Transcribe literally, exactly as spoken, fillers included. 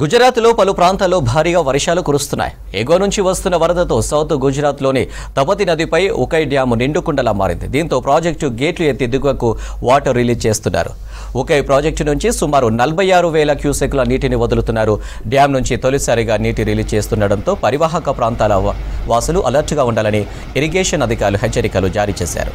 గుజరాత్లో పలు ప్రాంతాల్లో భారీగా వర్షాలు కురుస్తున్నాయి. ఎగువ నుంచి వస్తున్న వరదతో సౌత్ గుజరాత్లోని తపతి నదిపై ఉకై డ్యామ్ నిండుకుండలా మారింది. దీంతో ప్రాజెక్టు గేట్లు ఎత్తి దిగువకు వాటర్ రిలీజ్ చేస్తున్నారు. ఉకై ప్రాజెక్టు నుంచి సుమారు నలభై ఆరు వేల క్యూసెక్ల నీటిని వదులుతున్నారు. డ్యామ్ నుంచి తొలిసారిగా నీటి రిలీజ్ చేస్తుండటంతో పరివాహక ప్రాంతాల వాసులు అలర్ట్గా ఉండాలని ఇరిగేషన్ అధికారులు హెచ్చరికలు జారీ చేశారు.